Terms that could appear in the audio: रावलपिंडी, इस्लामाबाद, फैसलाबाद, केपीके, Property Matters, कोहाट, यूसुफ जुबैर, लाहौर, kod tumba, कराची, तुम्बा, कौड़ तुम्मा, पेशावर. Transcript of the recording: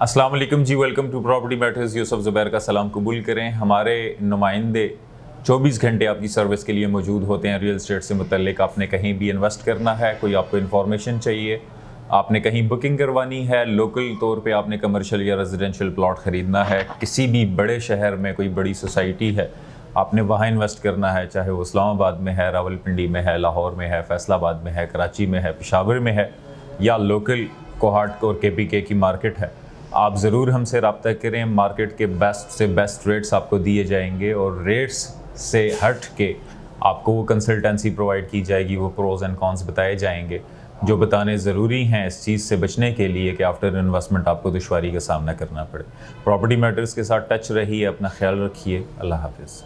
अस्सलामु अलैकुम जी, welcome to property matters. यूसुफ जुबैर का सलाम कबूल करें। हमारे नुमाइंदे 24 घंटे आपकी सर्विस के लिए मौजूद होते हैं। रियल एस्टेट से मुतल्लिक आपने कहीं भी इन्वेस्ट करना है, कोई आपको इन्फॉर्मेशन चाहिए, आपने कहीं बुकिंग करवानी है, लोकल तौर पे आपने कमर्शियल या रेजिडेंशियल प्लॉट ख़रीदना है, किसी भी बड़े शहर में कोई बड़ी सोसाइटी है आपने वहाँ इन्वेस्ट करना है, चाहे वो इस्लामाबाद में है, रावलपिंडी में है, लाहौर में है, फैसलाबाद में है, कराची में है, पेशावर में है, या लोकल कोहाट और केपीके की मार्केट है, आप ज़रूर हमसे रब्ता करें। मार्केट के बेस्ट से बेस्ट रेट्स आपको दिए जाएंगे और रेट्स से हट के आपको वो कंसल्टेंसी प्रोवाइड की जाएगी, वो प्रोज़ एंड कॉन्स बताए जाएंगे जो बताने ज़रूरी हैं इस चीज़ से बचने के लिए कि आफ्टर इन्वेस्टमेंट आपको दुश्वारी का सामना करना पड़े। प्रॉपर्टी मैटर्स के साथ टच रहिए, अपना ख्याल रखिए। अल्लाह हाफिज़।